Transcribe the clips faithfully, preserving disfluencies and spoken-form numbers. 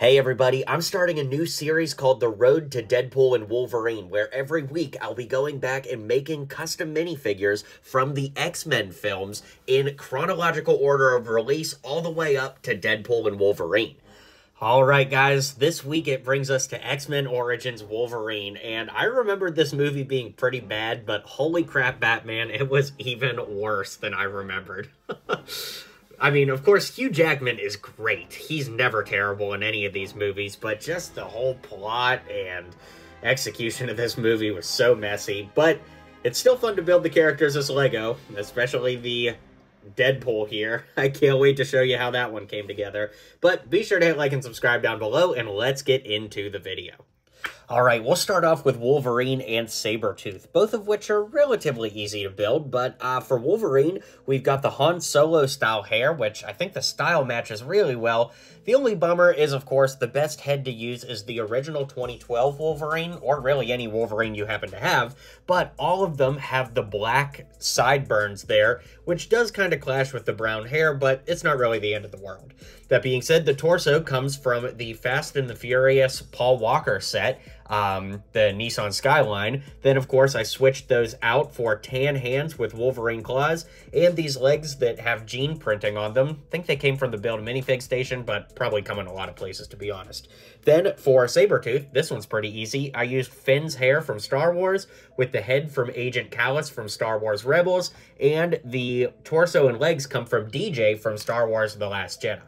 Hey everybody, I'm starting a new series called The Road to Deadpool and Wolverine, where every week I'll be going back and making custom minifigures from the X-Men films in chronological order of release all the way up to Deadpool and Wolverine. Alright guys, this week it brings us to X-Men Origins Wolverine, and I remembered this movie being pretty bad, but holy crap Batman, it was even worse than I remembered. I mean, of course, Hugh Jackman is great. He's never terrible in any of these movies, but just the whole plot and execution of this movie was so messy. But it's still fun to build the characters as Lego, especially the Deadpool here. I can't wait to show you how that one came together. But be sure to hit like and subscribe down below, and let's get into the video. All right, we'll start off with Wolverine and Sabretooth, both of which are relatively easy to build, but uh, for Wolverine, we've got the Han Solo style hair, which I think the style matches really well. The only bummer is, of course, the best head to use is the original twenty twelve Wolverine, or really any Wolverine you happen to have, but all of them have the black sideburns there, which does kind of clash with the brown hair, but it's not really the end of the world. That being said, the torso comes from the Fast and the Furious Paul Walker set, Um, the Nissan Skyline. Then, of course, I switched those out for tan hands with Wolverine claws and these legs that have jean printing on them. I think they came from the Build a Minifig station, but probably come in a lot of places, to be honest. Then, for Sabretooth, this one's pretty easy. I used Finn's hair from Star Wars with the head from Agent Callus from Star Wars Rebels, and the torso and legs come from D J from Star Wars The Last Jedi.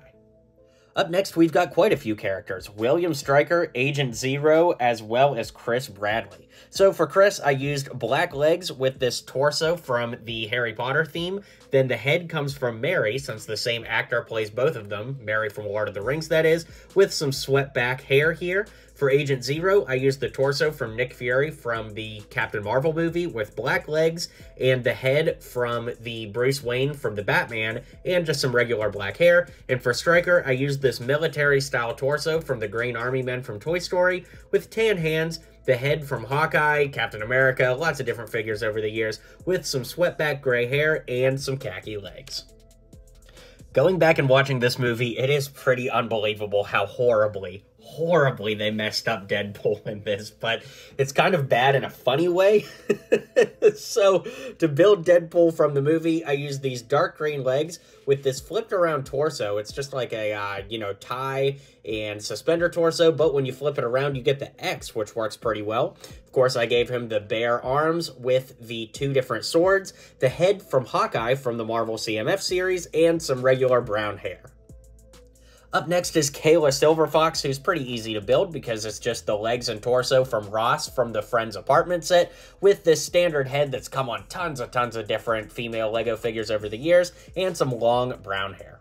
Up next, we've got quite a few characters. William Stryker, Agent Zero, as well as Chris Bradley. So for Chris, I used black legs with this torso from the Harry Potter theme. Then the head comes from Merry, since the same actor plays both of them. Merry from Lord of the Rings, that is, with some swept back hair here. For Agent Zero, I used the torso from Nick Fury from the Captain Marvel movie with black legs, and the head from the Bruce Wayne from the Batman, and just some regular black hair. And for Stryker, I used this military-style torso from the Green Army Men from Toy Story with tan hands, the head from Hawkeye, Captain America, lots of different figures over the years, with some swept-back gray hair and some khaki legs. Going back and watching this movie, it is pretty unbelievable how horribly, horribly they messed up Deadpool in this, but it's kind of bad in a funny way. So to build Deadpool from the movie, I used these dark green legs with this flipped around torso. It's just like a, uh, you know, tie and suspender torso, but when you flip it around, you get the X, which works pretty well. Of course, I gave him the bare arms with the two different swords, the head from Hawkeye from the Marvel C M F series, and some regular brown hair. Up next is Kayla Silverfox, who's pretty easy to build because it's just the legs and torso from Ross from the Friends Apartment set with this standard head that's come on tons and tons of different female LEGO figures over the years and some long brown hair.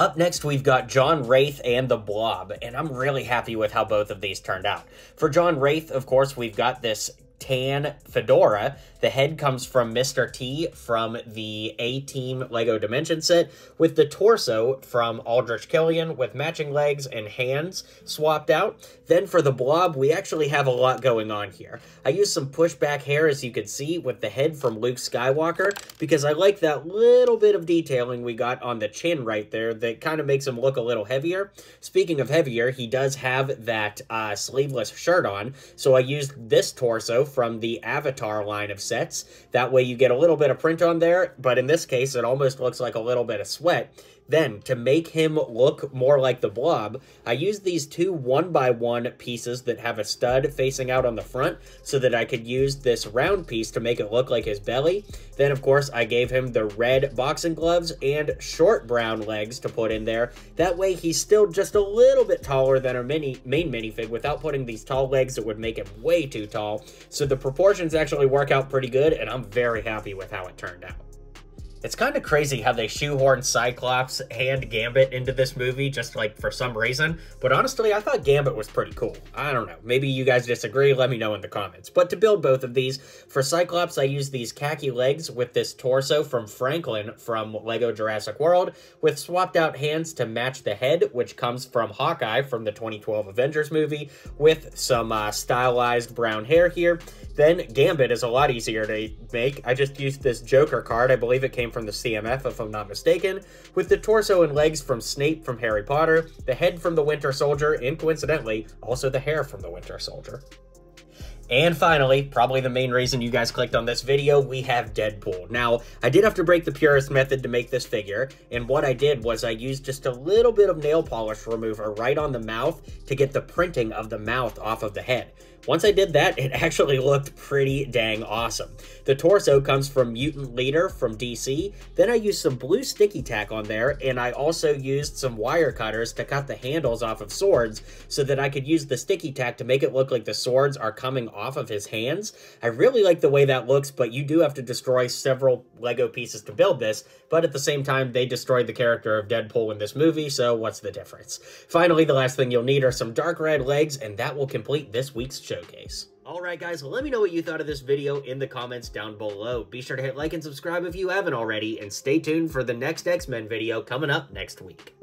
Up next, we've got John Wraith and the Blob, and I'm really happy with how both of these turned out. For John Wraith, of course, we've got this tan fedora. The head comes from Mister T from the A-Team LEGO Dimension set, with the torso from Aldrich Killian with matching legs and hands swapped out. Then for the Blob, we actually have a lot going on here. I used some pushback hair, as you can see, with the head from Luke Skywalker, because I like that little bit of detailing we got on the chin right there that kind of makes him look a little heavier. Speaking of heavier, he does have that uh, sleeveless shirt on, so I used this torso from the Avatar line of sets. That way you get a little bit of print on there, but in this case it almost looks like a little bit of sweat. Then, to make him look more like the Blob, I used these two one by one pieces that have a stud facing out on the front so that I could use this round piece to make it look like his belly. Then, of course, I gave him the red boxing gloves and short brown legs to put in there. That way, he's still just a little bit taller than our mini, main minifig without putting these tall legs that would make him way too tall. So the proportions actually work out pretty good, and I'm very happy with how it turned out. It's kind of crazy how they shoehorn Cyclops and Gambit into this movie, just like for some reason. But honestly, I thought Gambit was pretty cool. I don't know. Maybe you guys disagree. Let me know in the comments. But to build both of these, for Cyclops, I used these khaki legs with this torso from Franklin from LEGO Jurassic World, with swapped out hands to match the head, which comes from Hawkeye from the twenty twelve Avengers movie, with some uh, stylized brown hair here. Then Gambit is a lot easier to make. I just used this Joker card. I believe it came from the C M F, if I'm not mistaken, with the torso and legs from Snape from Harry Potter, the head from the Winter Soldier, and coincidentally, also the hair from the Winter Soldier. And finally, probably the main reason you guys clicked on this video, we have Deadpool. Now, I did have to break the purist method to make this figure, and what I did was I used just a little bit of nail polish remover right on the mouth to get the printing of the mouth off of the head. Once I did that, it actually looked pretty dang awesome. The torso comes from Mutant Leader from D C, then I used some blue sticky tack on there, and I also used some wire cutters to cut the handles off of swords so that I could use the sticky tack to make it look like the swords are coming off of his hands. I really like the way that looks, but you do have to destroy several Lego pieces to build this, but at the same time, they destroyed the character of Deadpool in this movie, so what's the difference? Finally, the last thing you'll need are some dark red legs, and that will complete this week's show. Showcase. All right, guys, let me know what you thought of this video in the comments down below. Be sure to hit like and subscribe if you haven't already, and stay tuned for the next X-Men video coming up next week.